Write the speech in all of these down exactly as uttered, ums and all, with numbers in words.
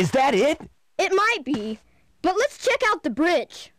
Is that it? It might be, but let's check out the bridge.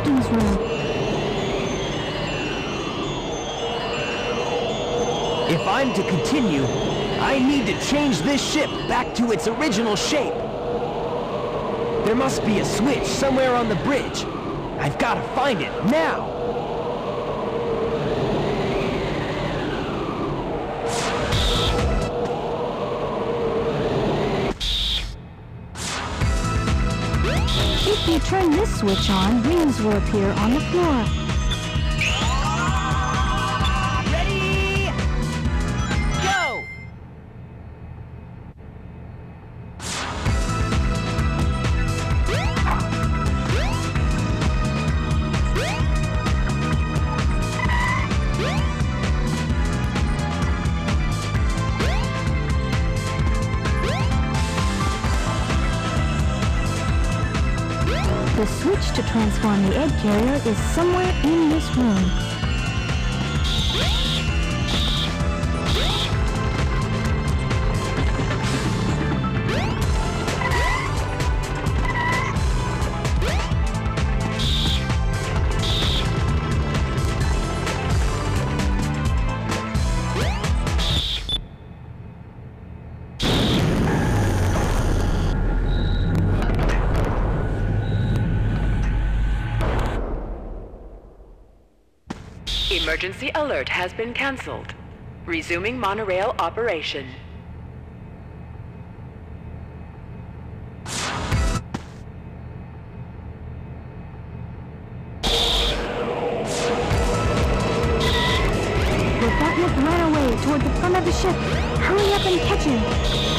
captain's room. If I'm to continue, I need to change this ship back to its original shape. There must be a switch somewhere on the bridge. I've got to find it now. If you turn this switch on, rings will appear on the floor. Ready? Go! The switch to transform the egg carrier is somewhere in this room. Emergency alert has been cancelled. Resuming monorail operation. The Batman ran away toward the front of the ship. Hurry up and catch him.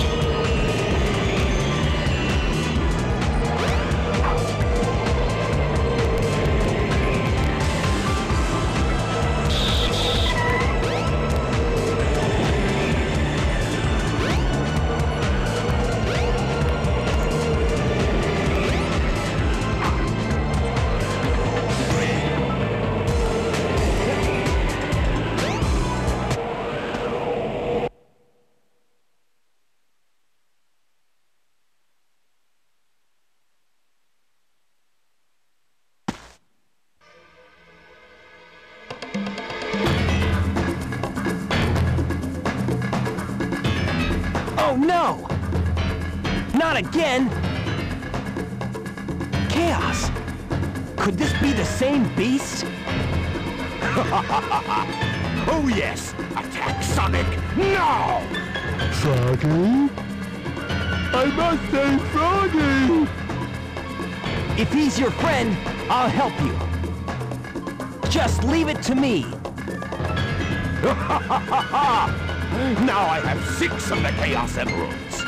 No! Not again! Chaos! Could this be the same beast? Oh yes! Attack Sonic now! Froggy? I must save Froggy! If he's your friend, I'll help you. Just leave it to me. Now I have six of the Chaos Emeralds.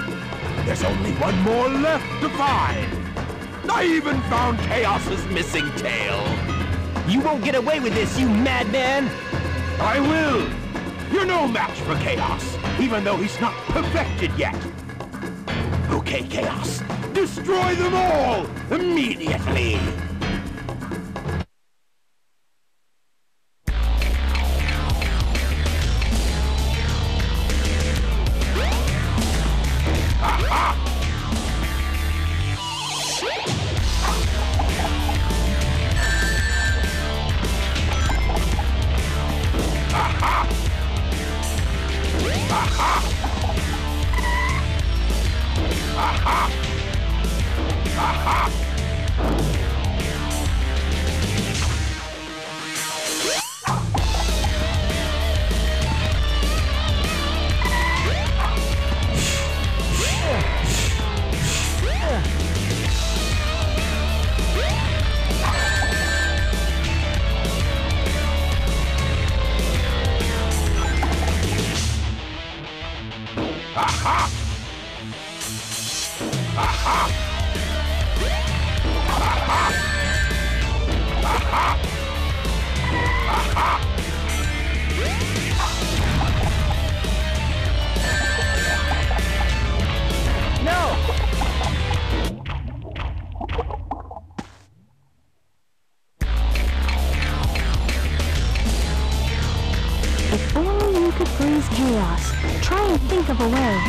There's only one more left to find. I even found Chaos's missing tail. You won't get away with this, you madman. I will. You're no match for Chaos, even though he's not perfected yet. Okay, Chaos, destroy them all immediately. If only you could freeze Chaos. Try and think of a way.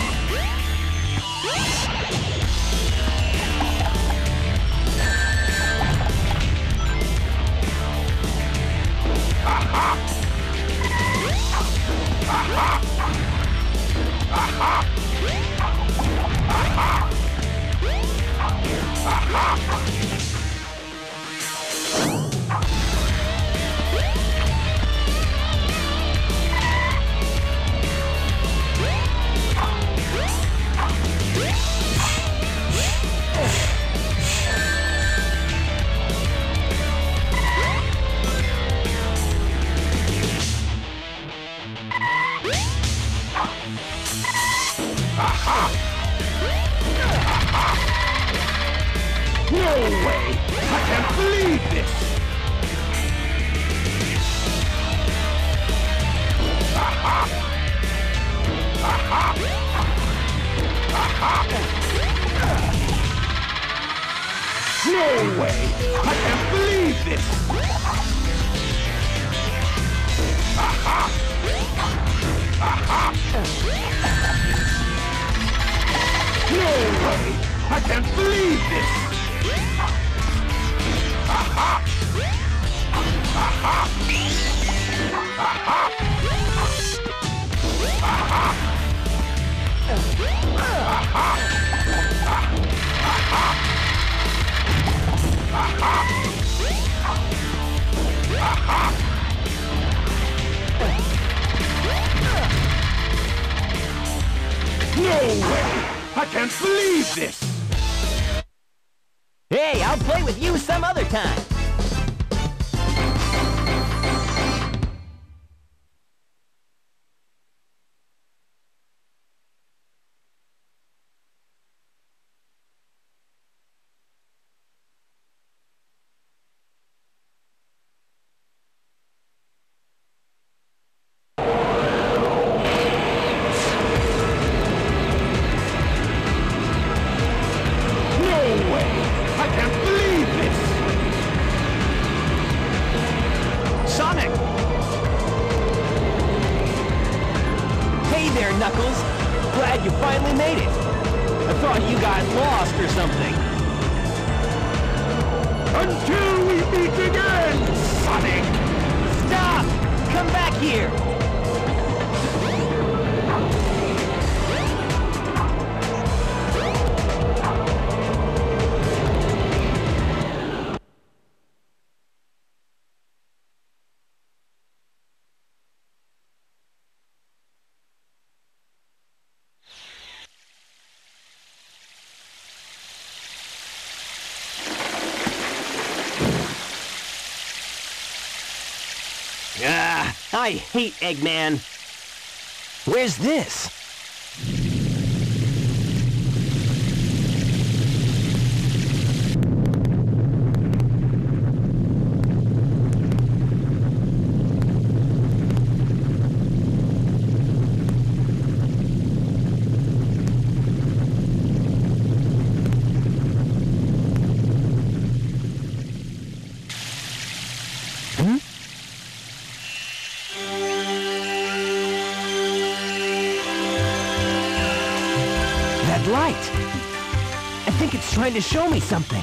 I hate Eggman. Where's this? Trying to show me something.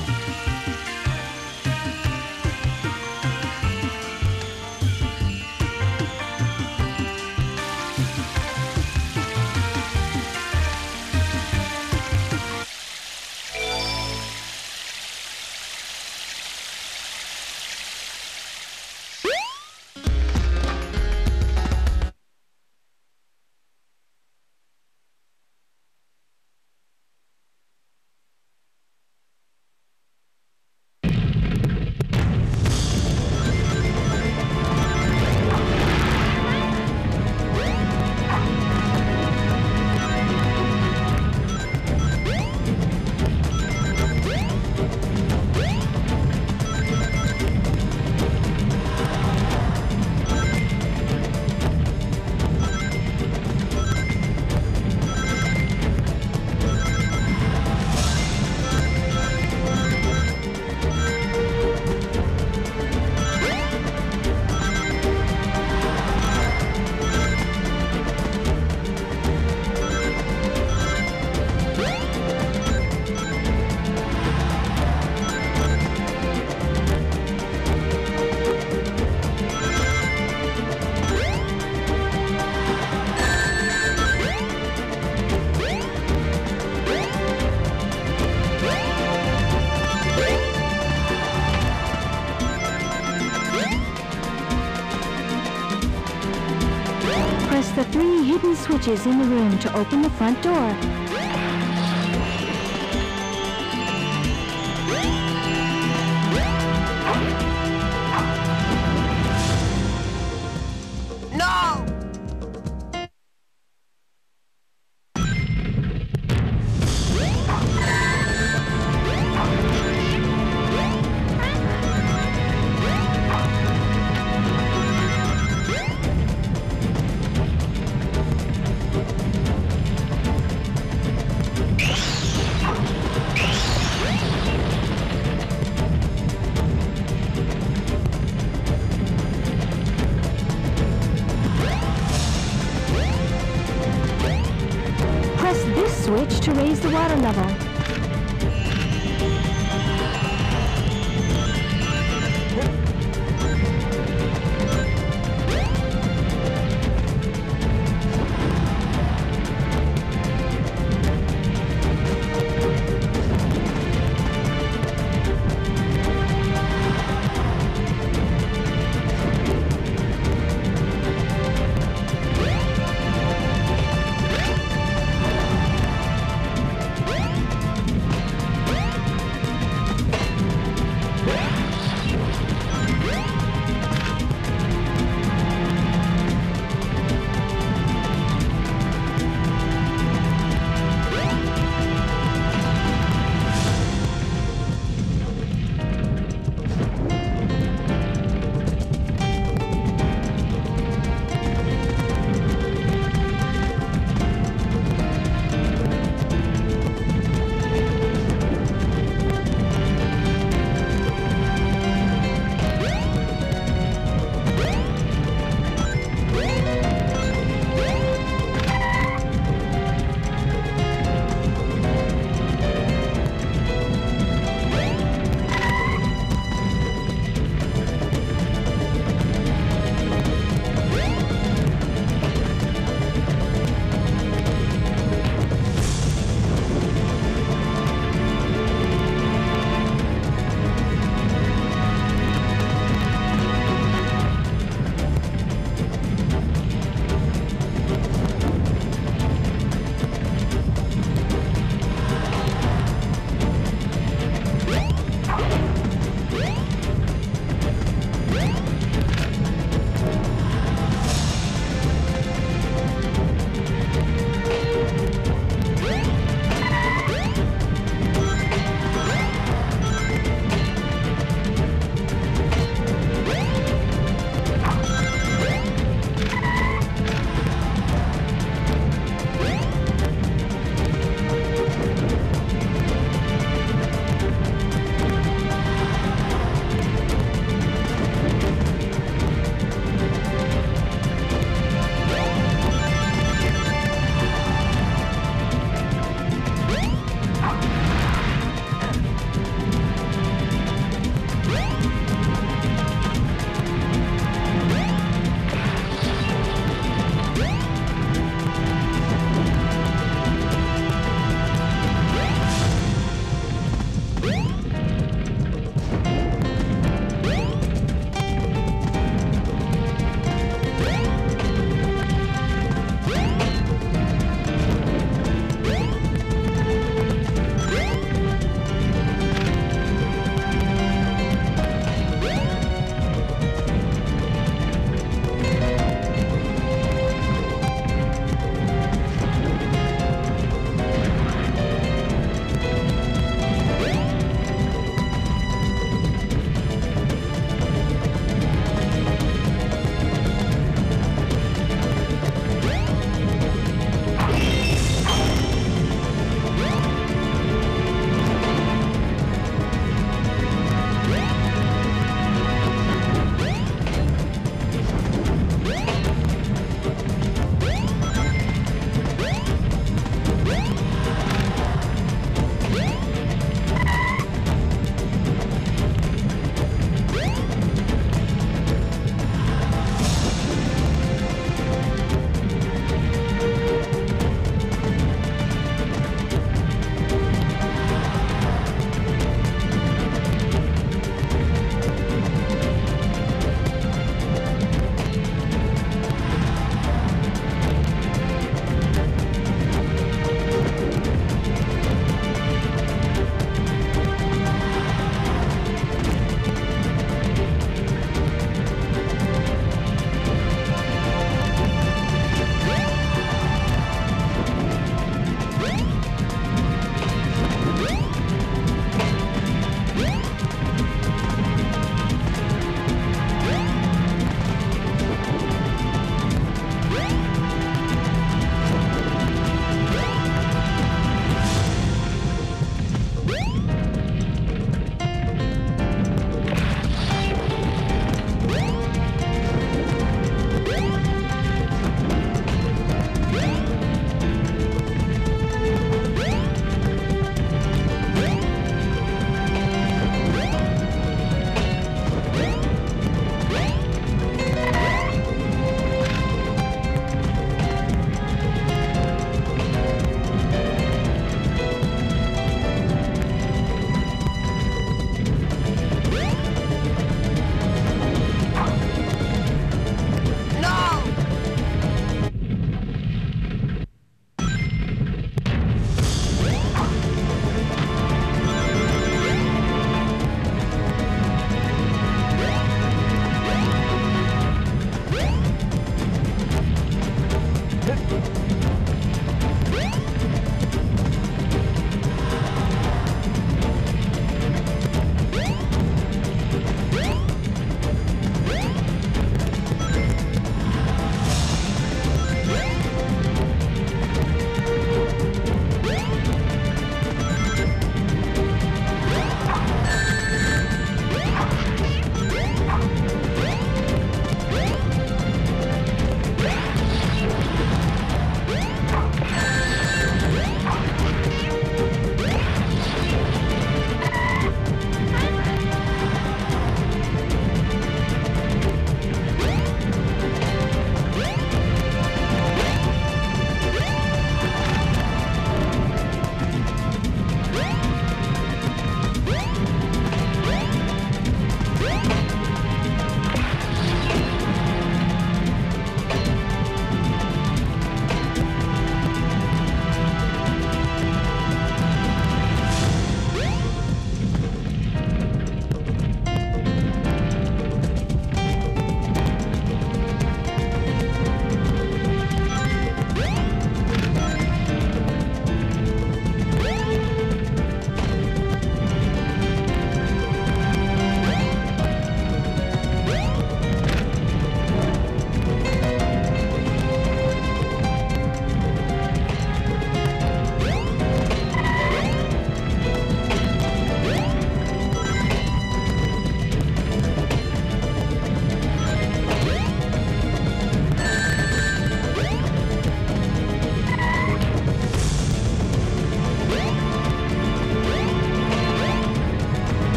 three hidden switches in the room to open the front door. No! Switch to raise the water level.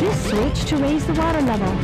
This switch to raise the water level.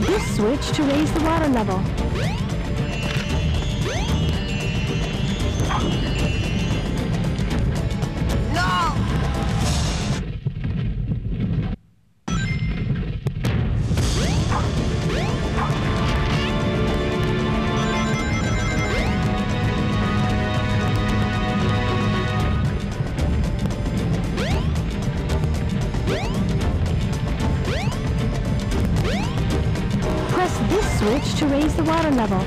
This switch to raise the water level. This switch to raise the water level.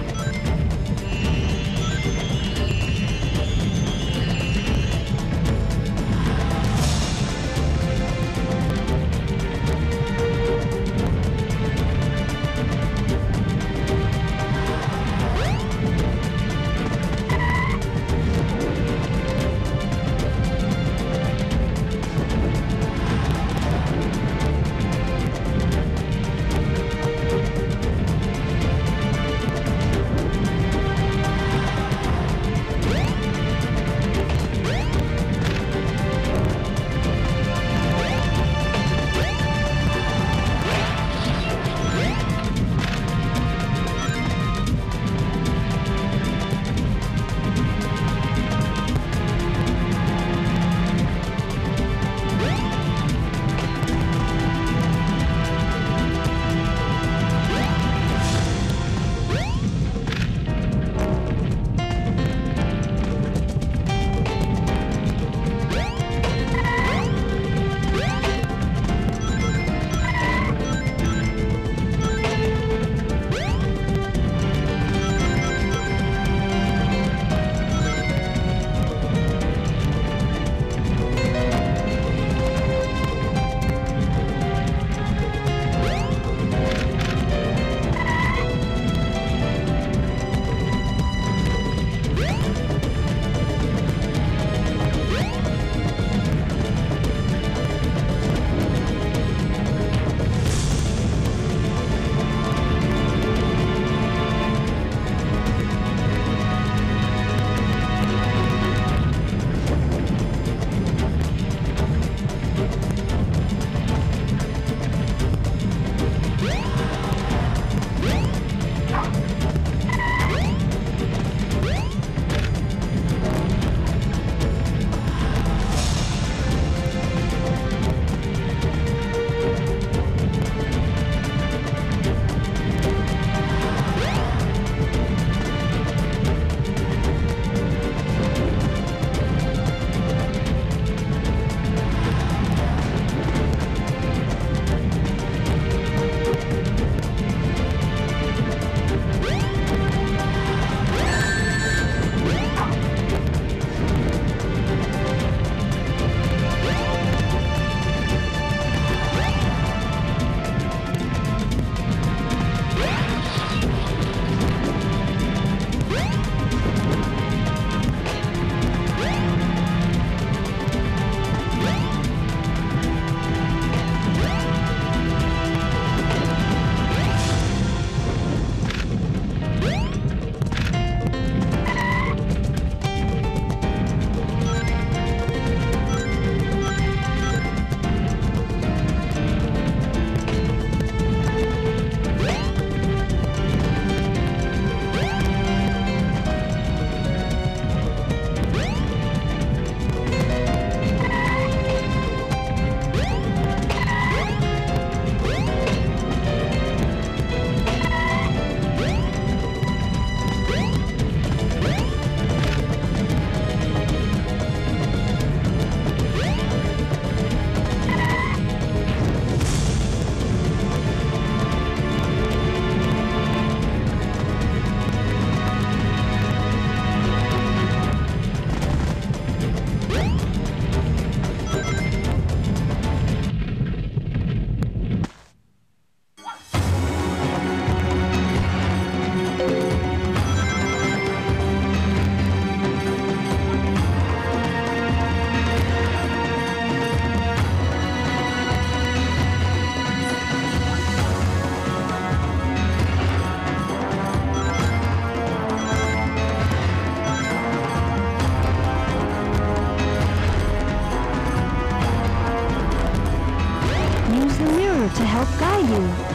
to help guide you.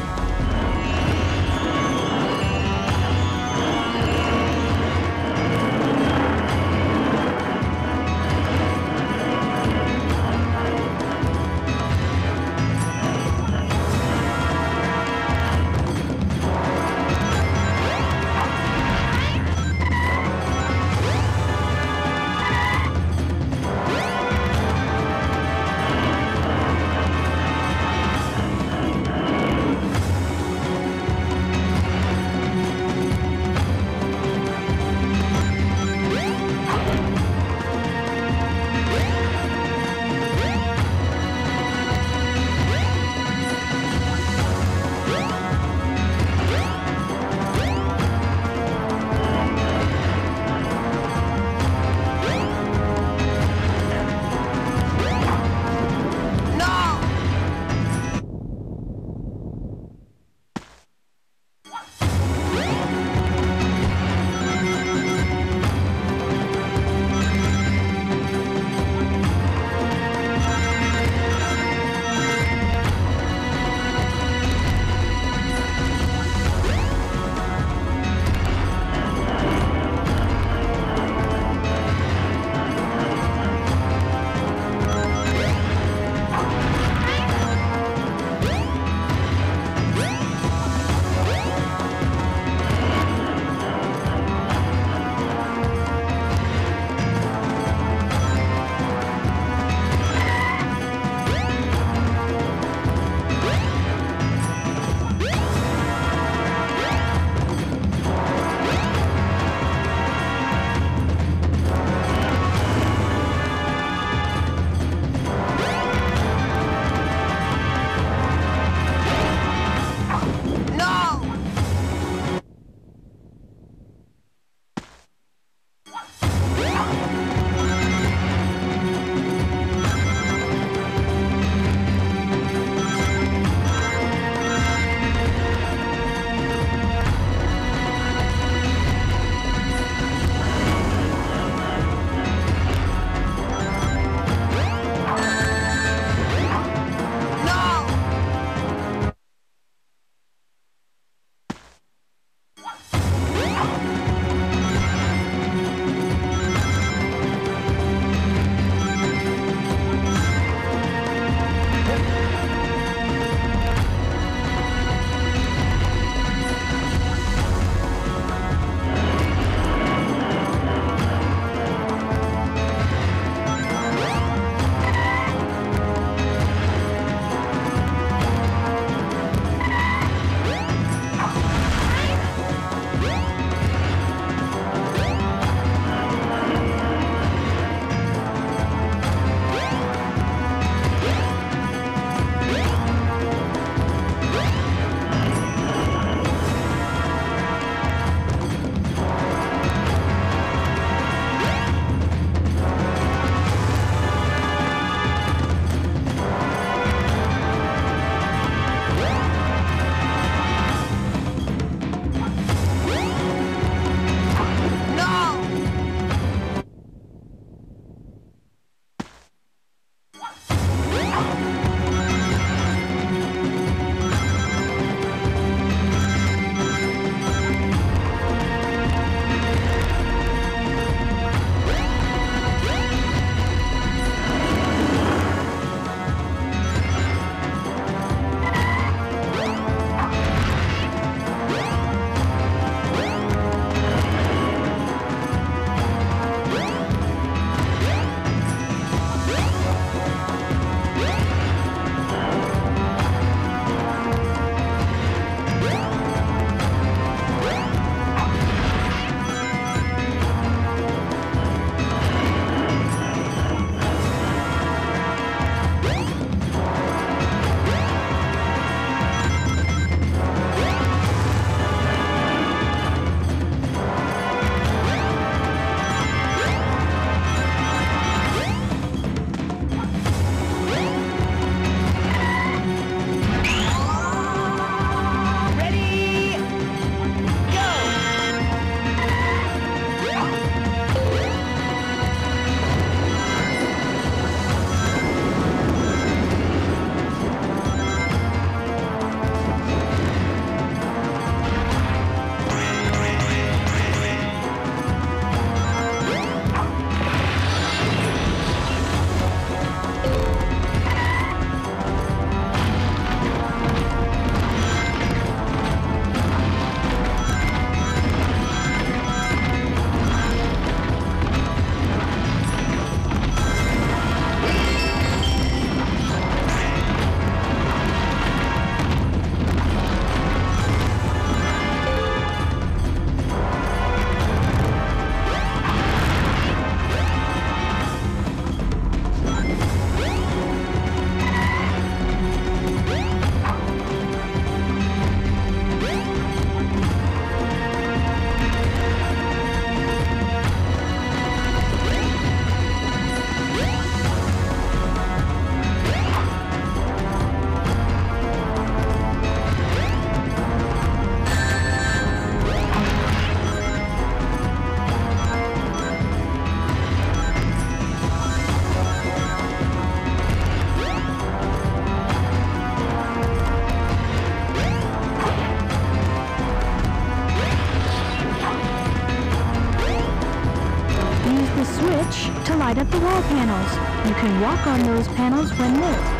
light up the wall panels. You can walk on those panels when lit.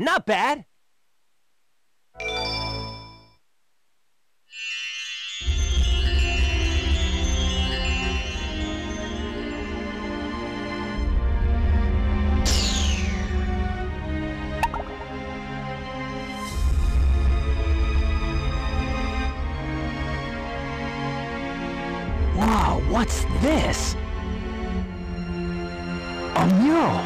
Not bad. Wow, what's this? A mural.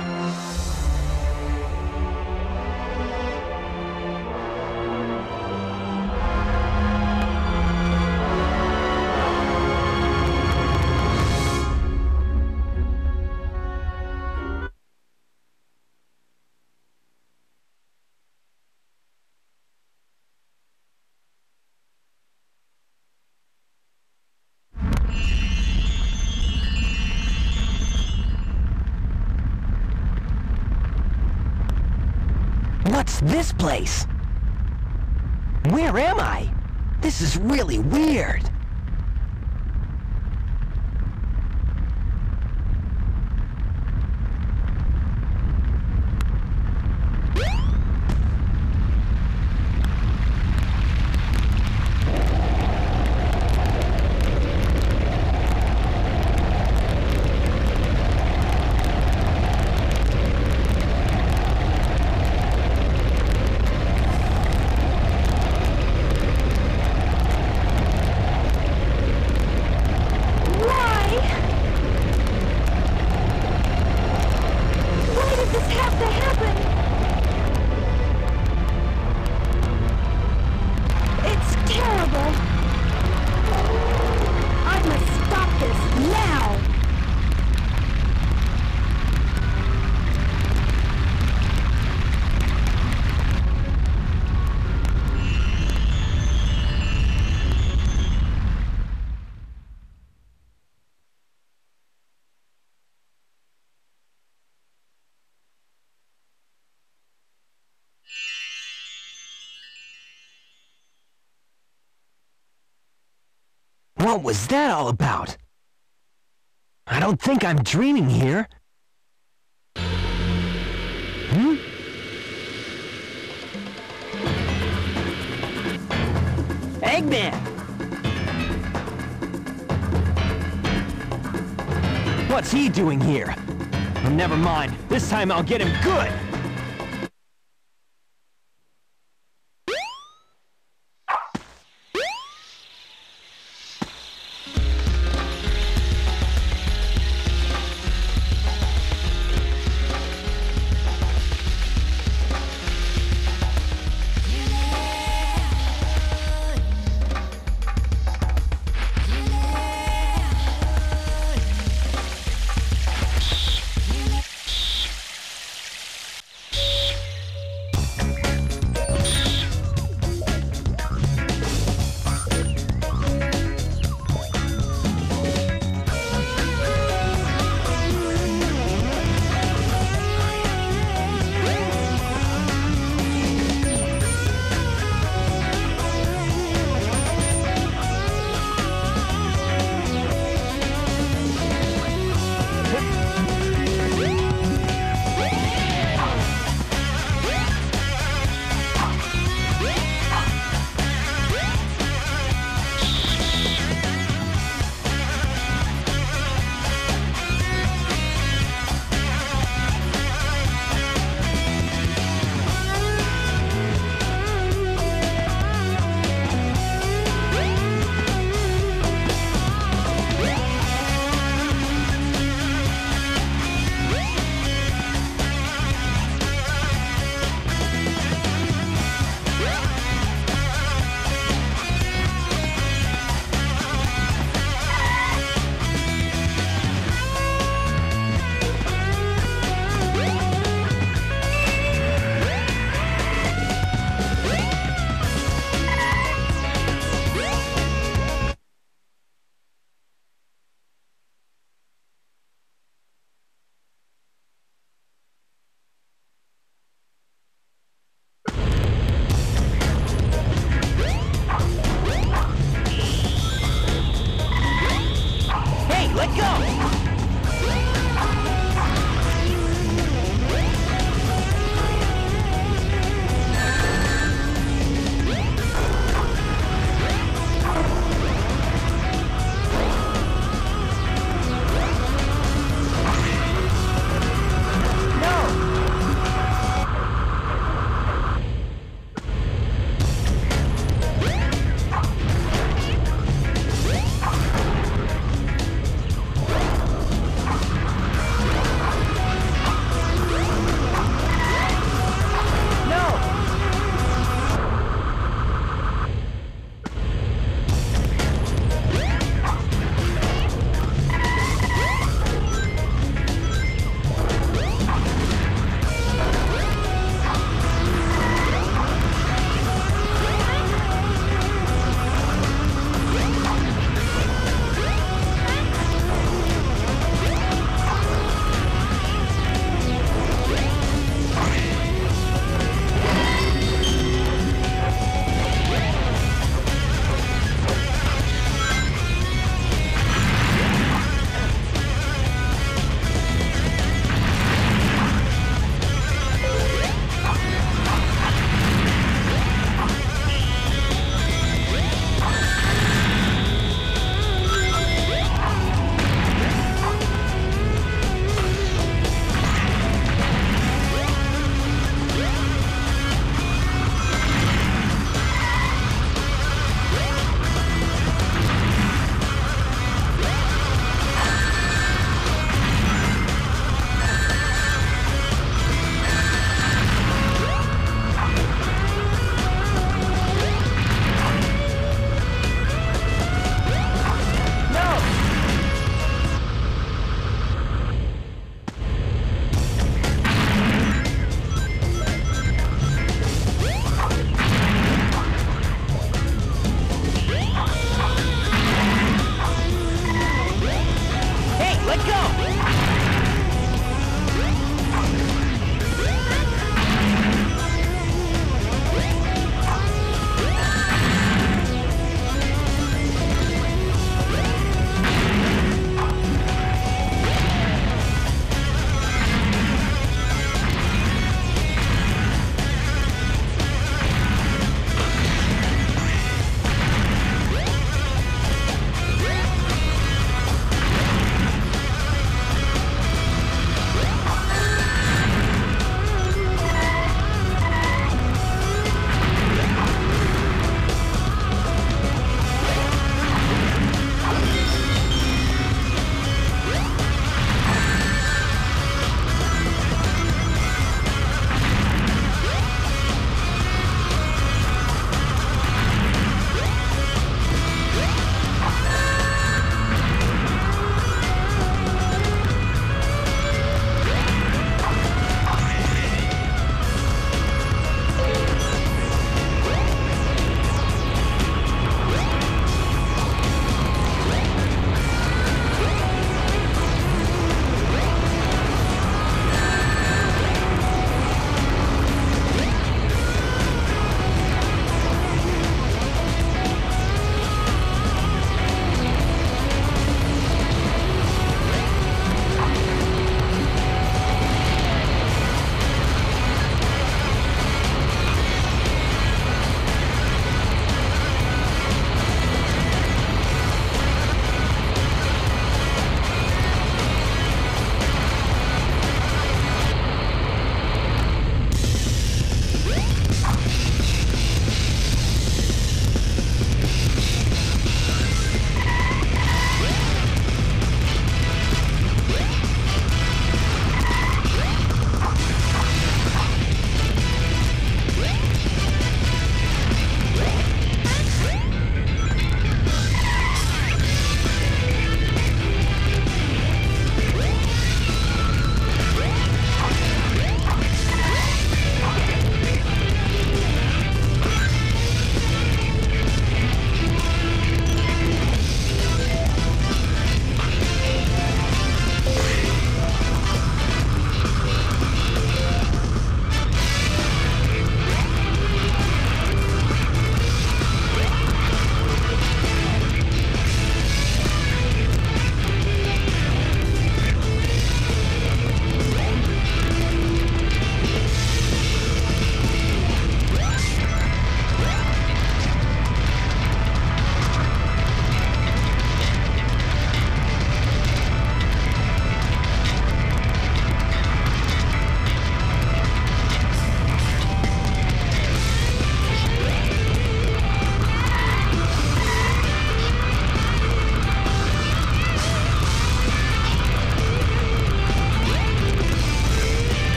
What's this place? Where am I? This is really weird. What was that all about? I don't think I'm dreaming here. Hmm? Eggman! What's he doing here? Oh, never mind. This time I'll get him good!